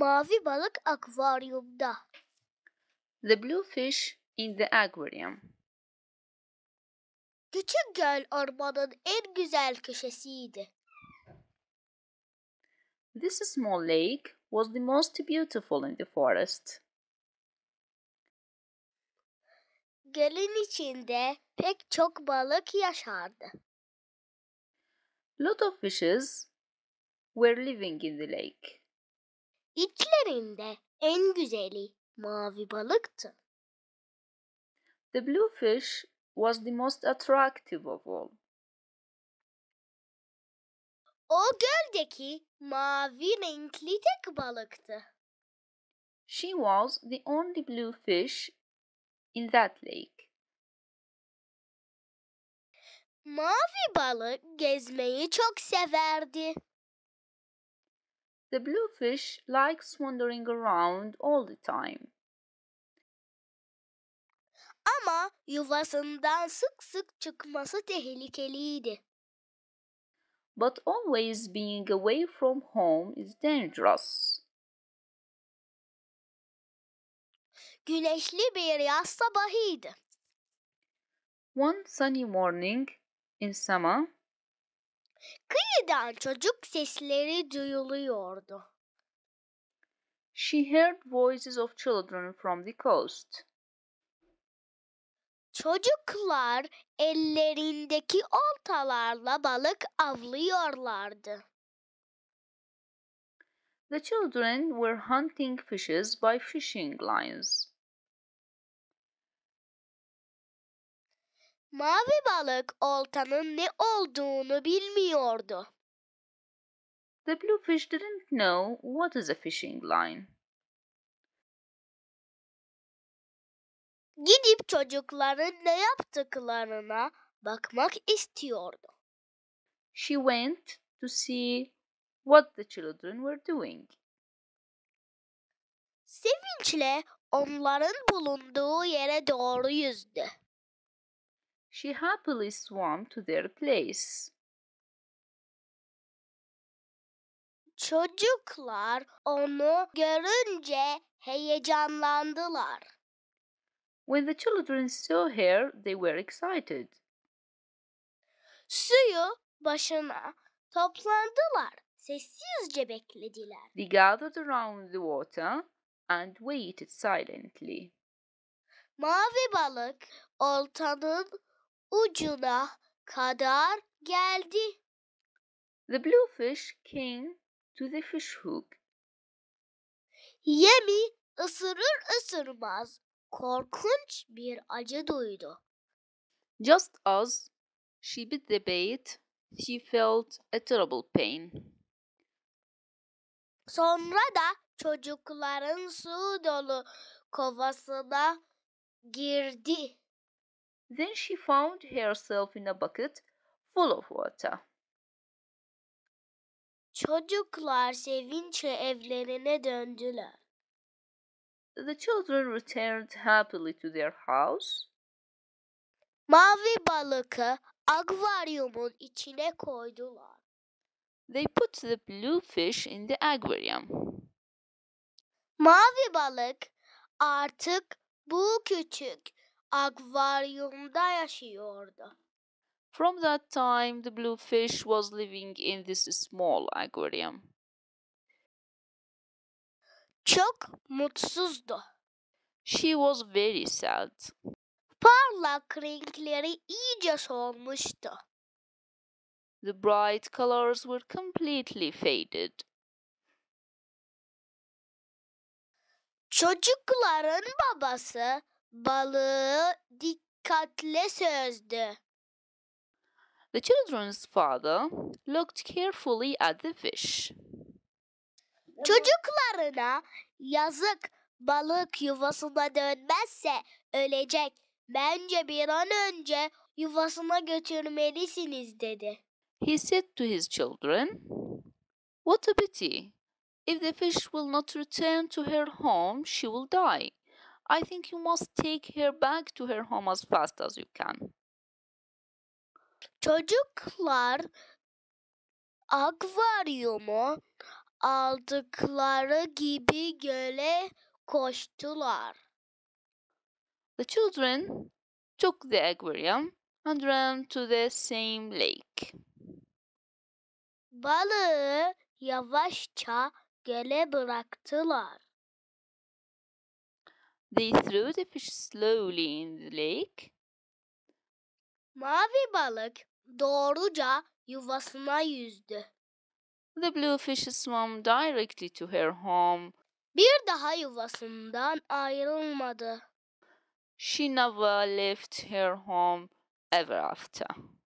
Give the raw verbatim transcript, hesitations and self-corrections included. Mavi balık akvaryumda. The blue fish in the aquarium. Küçük göl ormanın en güzel köşesiydi. This small lake was the most beautiful in the forest. Gölün içinde pek çok balık yaşardı. Lot of fishes were living in the lake. İçlerinde en güzeli mavi balıktı. The blue fish was the most attractive of all. O göldeki mavi renkli tek balıktı. She was the only blue fish in that lake. Mavi balık gezmeyi çok severdi. The blue fish likes wandering around all the time. Ama yuvasından sık sık çıkması tehlikeliydi. But always being away from home is dangerous. Güneşli bir yaz sabahıydı. One sunny morning in summer, kıyıdan çocuk sesleri duyuluyordu. She heard voices of children from the coast. Çocuklar ellerindeki oltalarla balık avlıyorlardı. The children were hunting fishes by fishing lines. Mavi balık oltanın ne olduğunu bilmiyordu. The blue fish didn't know what is a fishing line. Gidip çocukların ne yaptıklarına bakmak istiyordu. She went to see what the children were doing. Sevinçle onların bulunduğu yere doğru yüzdü. She happily swam to their place. Çocuklar onu görünce heyecanlandılar. When the children saw her, they were excited. Suyu başına toplandılar, sessizce beklediler. They gathered around the water and waited silently. Mavi balık oltanın ucuna kadar geldi. The blue fish came to the fish hook. Yemi ısırır ısırmaz korkunç bir acı duydu. Just as she bit the bait, she felt a terrible pain. Sonra da çocukların su dolu kovasına girdi. Then she found herself in a bucket full of water. Çocuklar sevinçle evlerine döndüler. The children returned happily to their house. Mavi balığı akvaryumun içine koydular. They put the blue fish in the aquarium. Mavi balık artık bu küçük akvaryumda yaşıyordu. From that time, the blue fish was living in this small aquarium. Çok mutsuzdu. She was very sad. Parlak renkleri iyice solmuştu. The bright colors were completely faded. Çocukların babası balığı dikkatle sözdü. The children's father looked carefully at the fish. Çocuklarına yazık, balık yuvasına dönmezse ölecek. Bence bir an önce yuvasına götürmelisiniz dedi. He said to his children, "What a pity. If the fish will not return to her home, she will die. I think you must take her back to her home as fast as you can." Çocuklar akvaryumu aldıkları gibi göle koştular. The children took the aquarium and ran to the same lake. Balığı yavaşça göle bıraktılar. They threw the fish slowly in the lake. Mavi balık doğruca yuvasına yüzdü. The blue fish swam directly to her home. Bir daha yuvasından ayrılmadı. She never left her home ever after.